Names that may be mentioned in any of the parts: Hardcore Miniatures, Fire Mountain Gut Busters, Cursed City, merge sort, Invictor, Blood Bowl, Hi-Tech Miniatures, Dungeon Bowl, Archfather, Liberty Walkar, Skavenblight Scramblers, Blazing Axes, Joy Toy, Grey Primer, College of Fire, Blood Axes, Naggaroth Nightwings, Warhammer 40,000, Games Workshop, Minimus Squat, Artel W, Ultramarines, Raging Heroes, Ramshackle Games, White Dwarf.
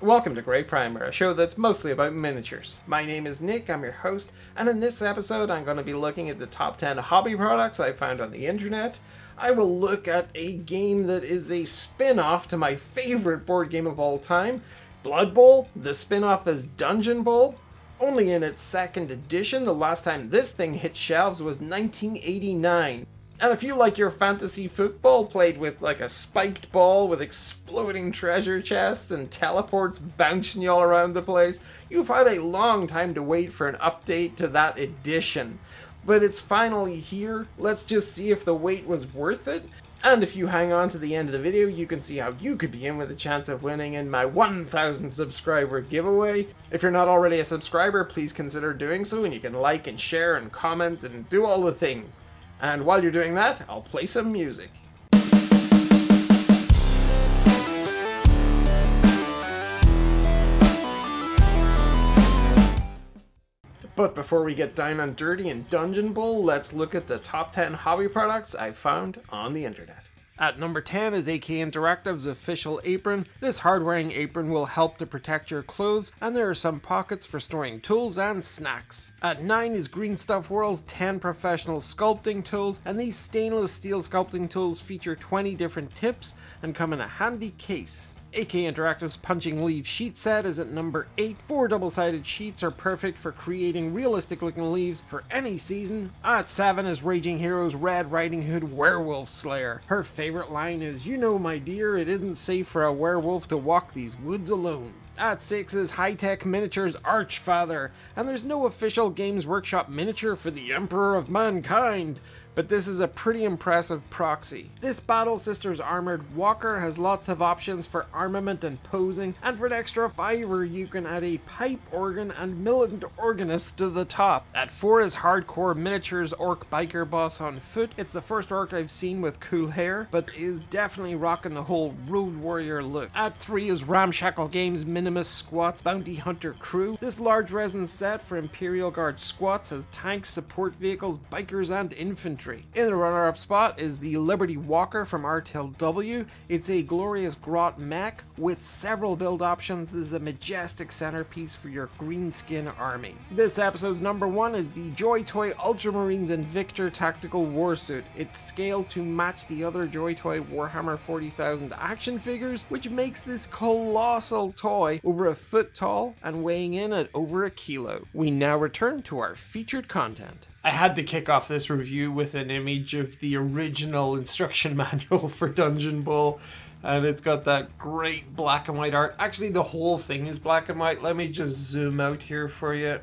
Welcome to Grey Primer, a show that's mostly about miniatures. My name is Nick, I'm your host, and in this episode I'm going to be looking at the top 10 hobby products I found on the internet. I will look at a game that is a spin-off to my favorite board game of all time, Blood Bowl. The spin-off is Dungeon Bowl. Only in its second edition, the last time this thing hit shelves was 1989. And if you like your fantasy football played with like a spiked ball with exploding treasure chests and teleports bouncing you all around the place, you've had a long time to wait for an update to that edition. But it's finally here. Let's just see if the wait was worth it. And if you hang on to the end of the video, you can see how you could be in with a chance of winning in my 1,000 subscriber giveaway. If you're not already a subscriber, please consider doing so, and you can like and share and comment and do all the things. And while you're doing that, I'll play some music. But before we get down and dirty in Dungeon Bowl, let's look at the top 10 hobby products I found on the internet. At number 10 is AK Interactive's official apron. This hard-wearing apron will help to protect your clothes, and there are some pockets for storing tools and snacks. At 9 is Green Stuff World's 10 professional sculpting tools, and these stainless steel sculpting tools feature 20 different tips and come in a handy case. AK Interactive's Punching Leaf sheet set is at number 8. 4 double-sided sheets are perfect for creating realistic-looking leaves for any season. At 7 is Raging Heroes' Red Riding Hood Werewolf Slayer. Her favorite line is, "You know, my dear, it isn't safe for a werewolf to walk these woods alone." At 6 is High-Tech Miniatures' Archfather, and there's no official Games Workshop miniature for the Emperor of Mankind, but this is a pretty impressive proxy. This Battle Sisters Armored Walker has lots of options for armament and posing, and for an extra $5 you can add a pipe organ and militant organist to the top. At 4 is Hardcore Miniatures Orc Biker Boss on Foot. It's the first orc I've seen with cool hair, but is definitely rocking the whole Road Warrior look. At 3 is Ramshackle Games Minimus Squats Bounty Hunter Crew. This large resin set for Imperial Guard squats has tanks, support vehicles, bikers, and infantry. In the runner-up spot is the Liberty Walker from Artel W. It's a glorious grot mech with several build options. This is a majestic centerpiece for your greenskin army. This episode's number 1 is the Joy Toy Ultramarines Invictor Tactical Warsuit. It's scaled to match the other Joy Toy Warhammer 40,000 action figures, which makes this colossal toy over a foot tall and weighing in at over a kilo. We now return to our featured content. I had to kick off this review with an image of the original instruction manual for Dungeon Bowl, and it's got that great black and white art. Actually, the whole thing is black and white. Let me just zoom out here for you.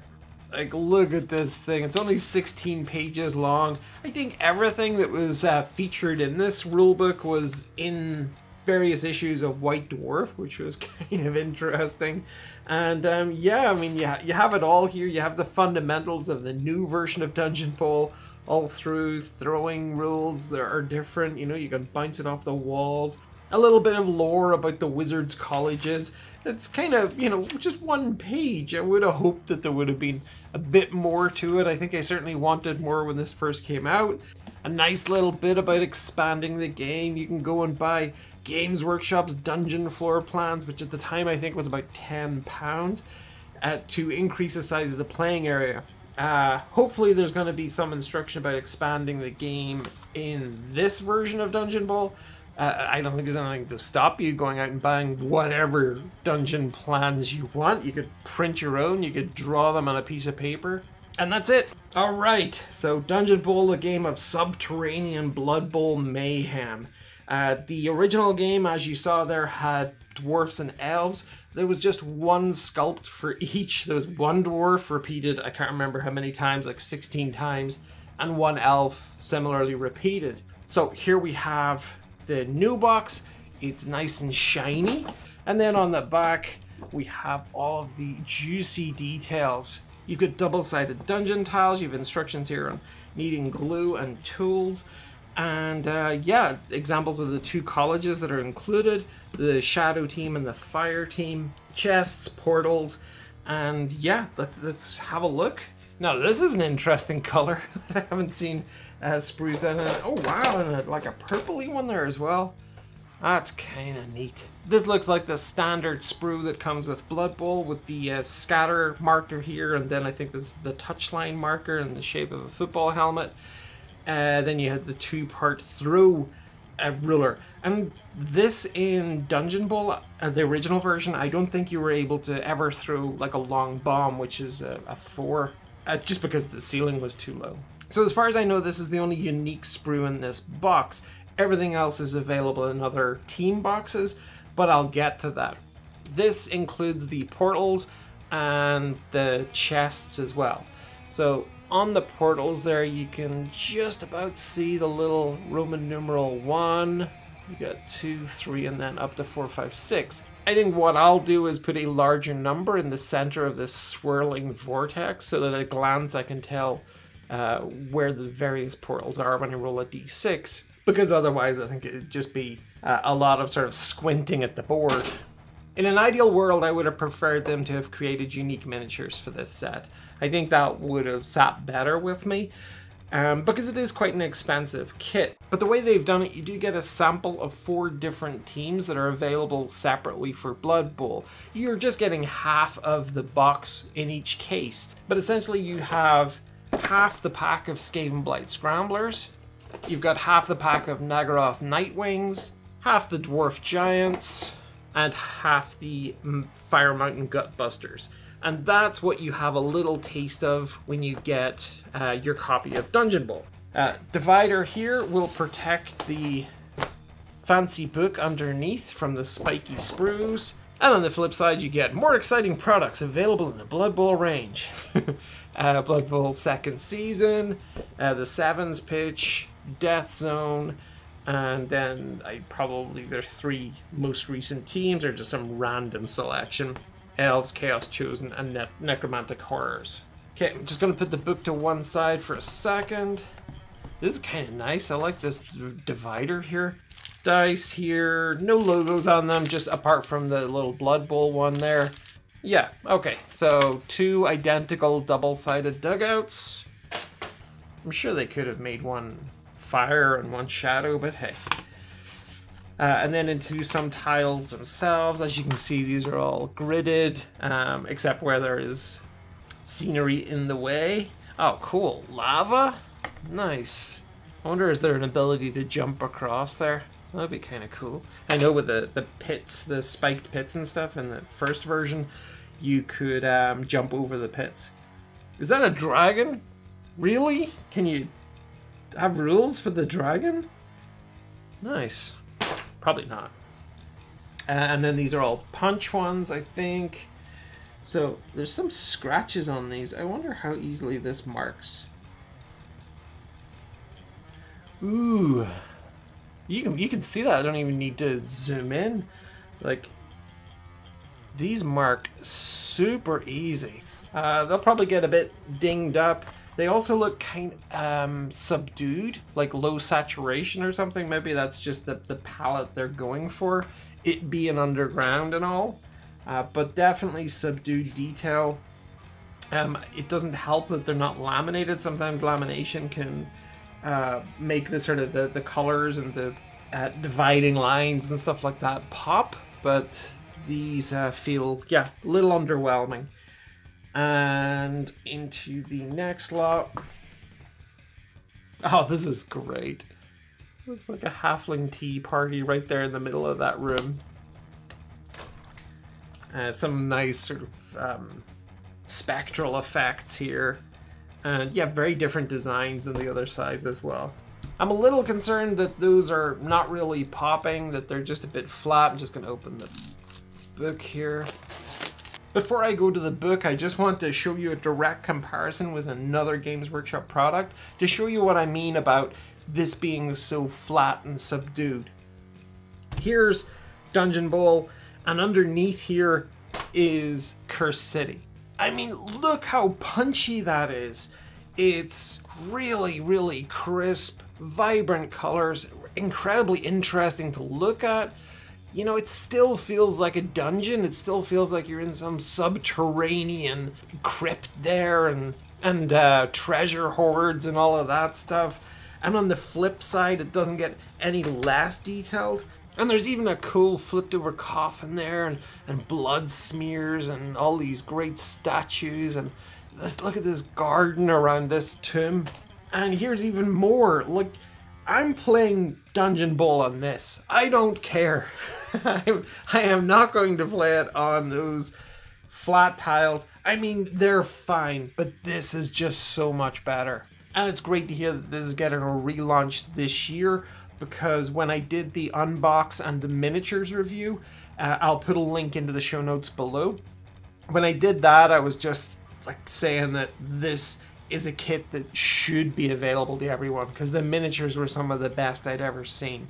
Like, look at this thing. It's only 16 pages long. I think everything that was featured in this rulebook was in various issues of White Dwarf, which was kind of interesting. And yeah, I mean, you have it all here. You have the fundamentals of the new version of Dungeon Bowl all through, throwing rules that are different, you know, you can bounce it off the walls. A little bit of lore about the wizards' colleges. It's kind of, you know, just one page. I would have hoped that there would have been a bit more to it. I think I certainly wanted more when this first came out. A nice little bit about expanding the game. You can go and buy Games Workshop's dungeon floor plans, which at the time I think was about £10, to increase the size of the playing area. Hopefully there's going to be some instruction about expanding the game in this version of Dungeon Bowl. I don't think there's anything to stop you going out and buying whatever dungeon plans you want. You could print your own, you could draw them on a piece of paper, and that's it. All right, so Dungeon Bowl, a game of subterranean Blood Bowl mayhem. The original game, as you saw there, had dwarfs and elves. There was just one sculpt for each. There was one dwarf repeated, I can't remember how many times, like 16 times, and one elf similarly repeated. So here we have the new box. It's nice and shiny. And then on the back, we have all of the juicy details. You've got double-sided dungeon tiles. You have instructions here on needing glue and tools. And yeah, examples of the two colleges that are included, the shadow team and the fire team, chests, portals, and yeah, let's have a look. Now this is an interesting color that I haven't seen spruced in. Oh wow, and like a purpley one there as well. That's kind of neat. This looks like the standard sprue that comes with Blood Bowl, with the scatter marker here, and then I think this is the touchline marker in the shape of a football helmet. Then you had the two-part through ruler. And this in Dungeon Bowl, the original version, I don't think you were able to ever throw like a long bomb, which is a four, just because the ceiling was too low. So as far as I know, this is the only unique sprue in this box. Everything else is available in other team boxes, but I'll get to that. This includes the portals and the chests as well. So on the portals there, you can just about see the little Roman numeral 1. You got 2, 3, and then up to 4, 5, 6. I think what I'll do is put a larger number in the center of this swirling vortex so that at a glance I can tell where the various portals are when I roll a d6. Because otherwise I think it'd just be a lot of sort of squinting at the board. In an ideal world, I would have preferred them to have created unique miniatures for this set. I think that would have sat better with me, because it is quite an expensive kit. But the way they've done it, you do get a sample of 4 different teams that are available separately for Blood Bowl. You're just getting half of the box in each case, but essentially you have half the pack of Skavenblight Scramblers, you've got half the pack of Naggaroth Nightwings, half the Dwarf Giants, and half the Fire Mountain Gut Busters. And that's what you have a little taste of when you get your copy of Dungeon Bowl. Divider here will protect the fancy book underneath from the spiky sprues. And on the flip side, you get more exciting products available in the Blood Bowl range. Blood Bowl 2nd Season, the Sevens Pitch, Death Zone, and then their 3 most recent teams are just some random selection. Elves, Chaos Chosen, and Necromantic Horrors. Okay, I'm just going to put the book to one side for a second. This is kind of nice. I like this divider here. Dice here, no logos on them, just apart from the little Blood Bowl one there. Yeah, okay, so 2 identical double-sided dugouts. I'm sure they could have made one fire and one shadow, but hey. And then into some tiles themselves. As you can see, these are all gridded, except where there is scenery in the way. Oh, cool. Lava? Nice. I wonder, is there an ability to jump across there? That'd be kind of cool. I know with the pits, the spiked pits and stuff in the first version, you could jump over the pits. Is that a dragon? Really? Can you have rules for the dragon? Nice. Probably not. And then these are all punch ones, I think. So there's some scratches on these. I wonder how easily this marks. Ooh. You can see that. I don't even need to zoom in. Like, these mark super easy. They'll probably get a bit dinged up. They also look kind of subdued, like low saturation or something. Maybe that's just the palette they're going for, it being underground and all. But definitely subdued detail. It doesn't help that they're not laminated. Sometimes lamination can make the sort of the colors and the dividing lines and stuff like that pop, but these feel, yeah, a little underwhelming. And into the next lot. Oh, this is great. Looks like a halfling tea party right there in the middle of that room. Some nice sort of spectral effects here. And yeah, very different designs on the other sides as well. I'm a little concerned that those are not really popping, that they're just a bit flat. I'm just going to open the book here. Before I go to the book, I just want to show you a direct comparison with another Games Workshop product to show you what I mean about this being so flat and subdued. Here's Dungeon Bowl, and underneath here is Cursed City. I mean, look how punchy that is. It's really, really crisp, vibrant colors, incredibly interesting to look at. You know, it still feels like a dungeon. It still feels like you're in some subterranean crypt there and treasure hoards and all of that stuff. And on the flip side, it doesn't get any less detailed. And there's even a cool flipped-over coffin there, and blood smears, and all these great statues, and let's look at this garden around this tomb. And here's even more. Look, I'm playing Dungeon Bowl on this. I don't care. I am not going to play it on those flat tiles. I mean, they're fine, but this is just so much better. And it's great to hear that this is getting a relaunch this year, because when I did the unbox and the miniatures review, I'll put a link into the show notes below. When I did that, I was just like saying that this is a kit that should be available to everyone, because the miniatures were some of the best I'd ever seen.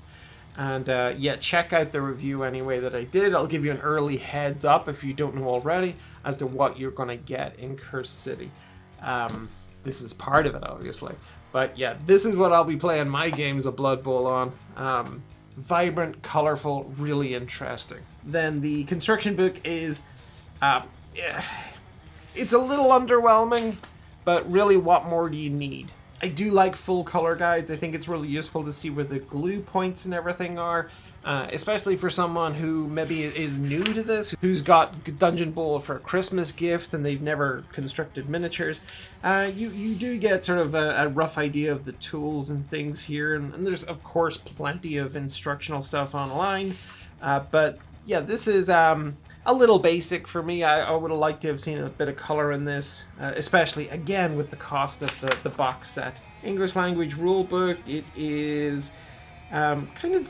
And yeah, check out the review anyway that I did. I'll give you an early heads up if you don't know already as to what you're going to get in Cursed City. This is part of it, obviously. But yeah, this is what I'll be playing my games of Blood Bowl on. Vibrant, colorful, really interesting. Then the construction book is, it's a little underwhelming, but really what more do you need? I do like full color guides. I think it's really useful to see where the glue points and everything are, especially for someone who maybe is new to this, who's got Dungeon Bowl for a Christmas gift and they've never constructed miniatures. You do get sort of a rough idea of the tools and things here, and there's of course plenty of instructional stuff online, but yeah, this is a little basic for me. I would have liked to have seen a bit of color in this, especially again with the cost of the box set. English language rulebook, it is kind of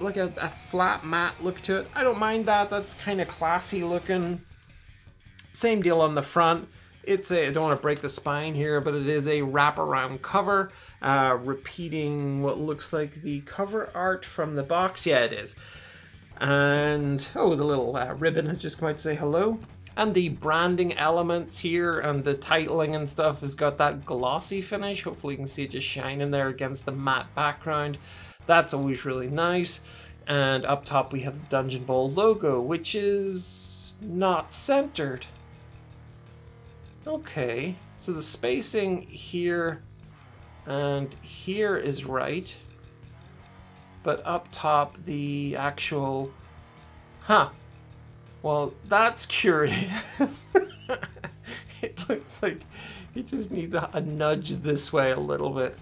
like a flat matte look to it. I don't mind that. That's kind of classy looking. Same deal on the front. It's a, I don't want to break the spine here, but it is a wraparound cover, repeating what looks like the cover art from the box. Yeah, it is. And oh, the little ribbon has just come out to say hello. And the branding elements here and the titling and stuff has got that glossy finish. Hopefully you can see it just shining there against the matte background. That's always really nice. And up top we have the Dungeon Bowl logo, which is not centered. Okay, so the spacing here and here is right, but up top the actual, huh, well that's curious. It looks like it just needs a nudge this way a little bit.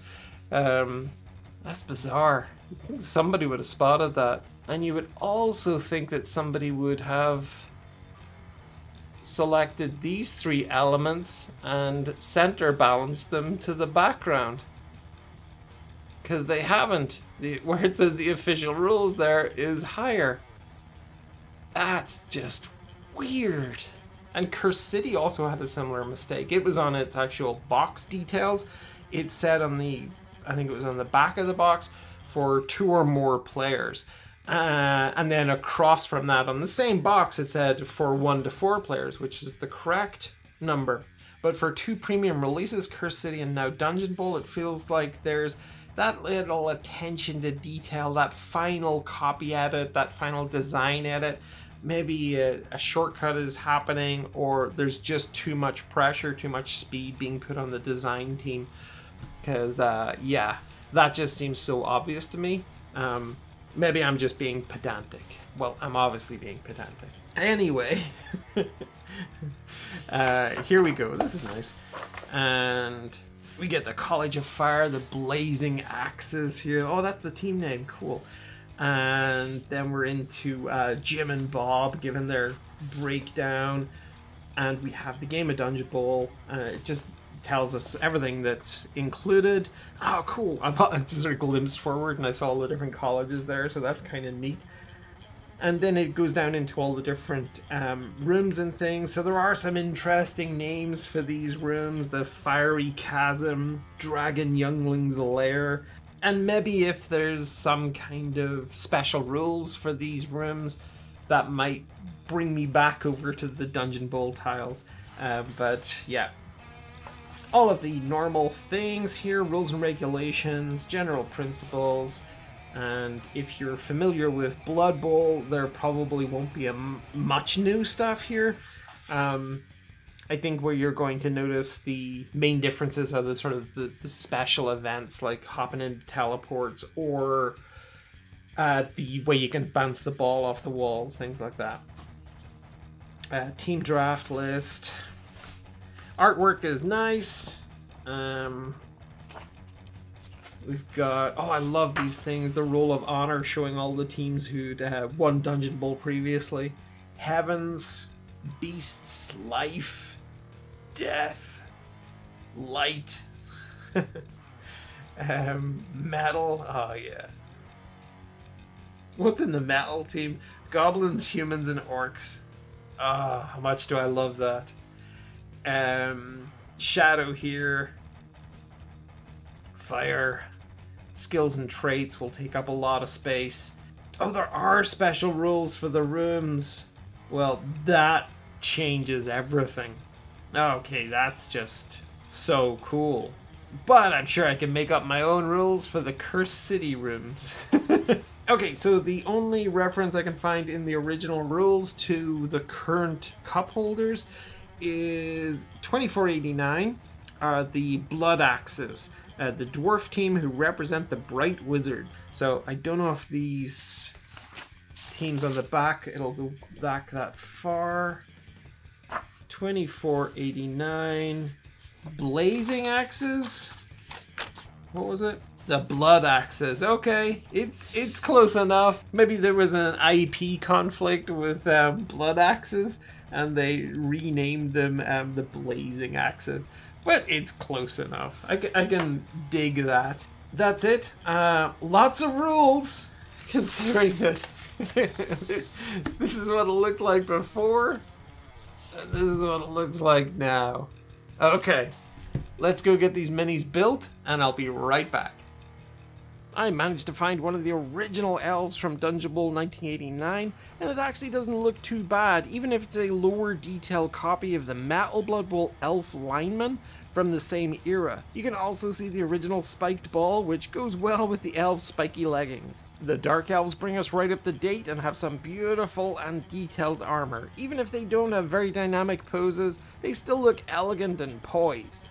That's bizarre. You think somebody would have spotted that. And you would also think that somebody would have selected these three elements and center balanced them to the background. Because they haven't. Where it says the official rules there is higher. That's just weird. And Cursed City also had a similar mistake. It was on its actual box details. It said on the, I think it was on the back of the box, for 2 or more players. And then across from that on the same box it said for 1 to 4 players, which is the correct number. But for 2 premium releases, Cursed City and now Dungeon Bowl, it feels like there's that little attention to detail, that final copy edit, that final design edit. Maybe a shortcut is happening, or there's just too much pressure, too much speed being put on the design team. Because, yeah, that just seems so obvious to me. Maybe I'm just being pedantic. Well, I'm obviously being pedantic. Anyway, here we go. This is nice. And we get the College of Fire, the Blazing Axes here. Oh, that's the team name. Cool. And then we're into Jim and Bob giving their breakdown. And we have the game of Dungeon Bowl. It just tells us everything that's included. Oh, cool. I just sort of glimpsed forward and I saw all the different colleges there, so that's kind of neat. And then it goes down into all the different rooms and things. So there are some interesting names for these rooms. The Fiery Chasm, Dragon Youngling's Lair. And maybe if there's some kind of special rules for these rooms, that might bring me back over to the Dungeon Bowl tiles. But yeah. All of the normal things here, rules and regulations, general principles, and if you're familiar with Blood Bowl, there probably won't be much new stuff here. I think where you're going to notice the main differences are the sort of the special events like hopping into teleports or the way you can bounce the ball off the walls, things like that. Team draft list. Artwork is nice. We've got, oh, I love these things. The Roll of Honor showing all the teams who'd won Dungeon Bowl previously. Heavens, Beasts, Life, Death, Light, Metal, oh yeah. What's in the Metal team? Goblins, Humans, and Orcs. Ah, oh, how much do I love that. Shadow here. Fire. Skills and traits will take up a lot of space. Oh, there are special rules for the rooms. Well, that changes everything. Okay, that's just so cool. But I'm sure I can make up my own rules for the Cursed City rooms. Okay, so the only reference I can find in the original rules to the current cup holders is 2489, the Blood Axes. The dwarf team who represent the Bright Wizards. So I don't know if these teams on the back, it'll go back that far. 2489. Blazing Axes? What was it? The Blood Axes. Okay, it's close enough. Maybe there was an IEP conflict with Blood Axes and they renamed them the Blazing Axes. But it's close enough. I can dig that. That's it. Lots of rules, considering that this is what it looked like before, and this is what it looks like now. Okay, let's go get these minis built, and I'll be right back. I managed to find one of the original elves from Dungeon Bowl 1989, and it actually doesn't look too bad, even if it's a lower detail copy of the Metal Blood Bowl elf lineman from the same era. You can also see the original spiked ball, which goes well with the elves' spiky leggings. The Dark Elves bring us right up to date and have some beautiful and detailed armor. Even if they don't have very dynamic poses, they still look elegant and poised.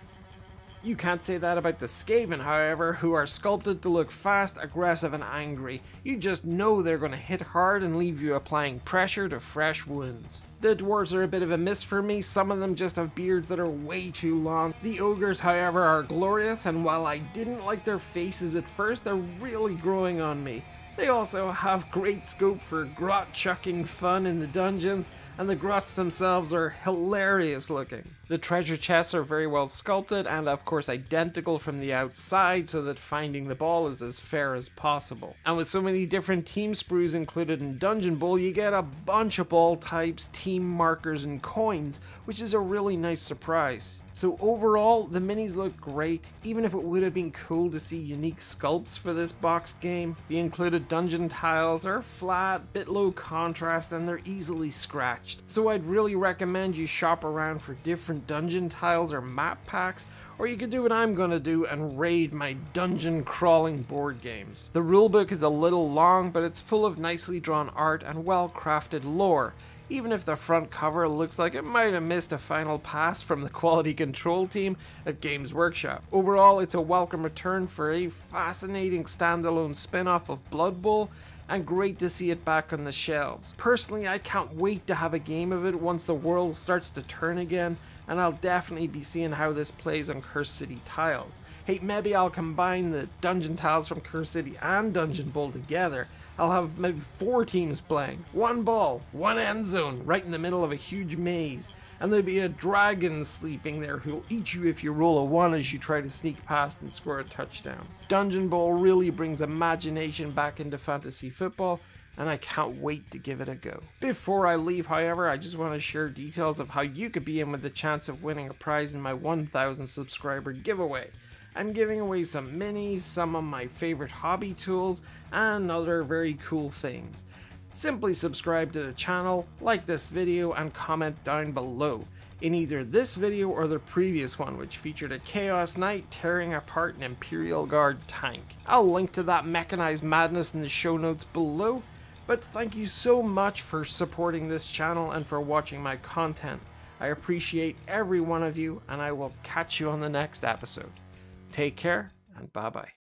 You can't say that about the Skaven, however, who are sculpted to look fast, aggressive, and angry. You just know they're going to hit hard and leave you applying pressure to fresh wounds. The Dwarves are a bit of a miss for me, some of them just have beards that are way too long. The Ogres, however, are glorious, and while I didn't like their faces at first, they're really growing on me. They also have great scope for grot-chucking fun in the dungeons, and the grots themselves are hilarious looking. The treasure chests are very well sculpted and of course identical from the outside so that finding the ball is as fair as possible. And with so many different team sprues included in Dungeon Bowl, you get a bunch of ball types, team markers and coins, which is a really nice surprise. So overall, the minis look great, even if it would have been cool to see unique sculpts for this boxed game. The included dungeon tiles are flat, bit low contrast, and they're easily scratched. So I'd really recommend you shop around for different dungeon tiles or map packs, or you could do what I'm gonna do and raid my dungeon crawling board games. The rulebook is a little long, but it's full of nicely drawn art and well-crafted lore. Even if the front cover looks like it might have missed a final pass from the quality control team at Games Workshop. Overall, it's a welcome return for a fascinating standalone spin-off of Blood Bowl, and great to see it back on the shelves. Personally, I can't wait to have a game of it once the world starts to turn again, and I'll definitely be seeing how this plays on Cursed City tiles. Hey, maybe I'll combine the dungeon tiles from Cursed City and Dungeon Bowl together. I'll have maybe 4 teams playing, 1 ball, 1 end zone, right in the middle of a huge maze, and there'll be a dragon sleeping there who'll eat you if you roll a 1 as you try to sneak past and score a touchdown. Dungeon Bowl really brings imagination back into fantasy football, and I can't wait to give it a go. Before I leave, however, I just want to share details of how you could be in with the chance of winning a prize in my 1,000 subscriber giveaway. I'm giving away some minis, some of my favorite hobby tools, and other very cool things. Simply subscribe to the channel, like this video, and comment down below in either this video or the previous one, which featured a Chaos Knight tearing apart an Imperial Guard tank. I'll link to that mechanized madness in the show notes below, but thank you so much for supporting this channel and for watching my content. I appreciate every one of you, and I will catch you on the next episode. Take care, and bye-bye.